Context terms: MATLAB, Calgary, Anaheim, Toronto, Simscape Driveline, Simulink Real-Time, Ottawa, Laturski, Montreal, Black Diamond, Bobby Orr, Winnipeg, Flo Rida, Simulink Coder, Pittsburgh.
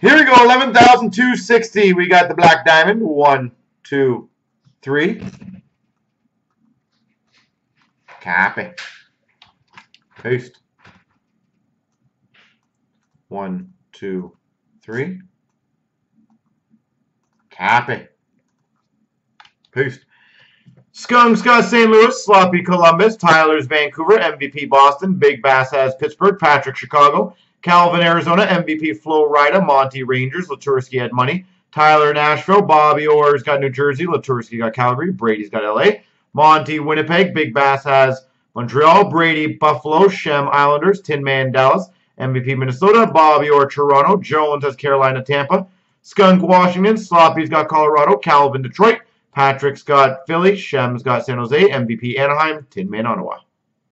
Here we go, 11,260. We got the black diamond. 1, 2, 3. Copy. Paste. 1, 2, 3. Copy. Paste. Skunk Scott St. Louis, Sloppy Columbus, Tyler's Vancouver, MVP Boston, Big Bass has Pittsburgh, Patrick Chicago, Calvin Arizona, MVP Flo Rida, Monty Rangers, Laturski had money, Tyler Nashville, Bobby Orr's got New Jersey, Laturski got Calgary, Brady's got LA, Monty Winnipeg, Big Bass has Montreal, Brady Buffalo, Shem Islanders, Tin Man Dallas, MVP Minnesota, Bobby Orr Toronto, Jones has Carolina Tampa, Skunk Washington, Sloppy's got Colorado, Calvin Detroit, Patrick's got Philly, Shem's got San Jose, MVP Anaheim, Tin Man Ottawa.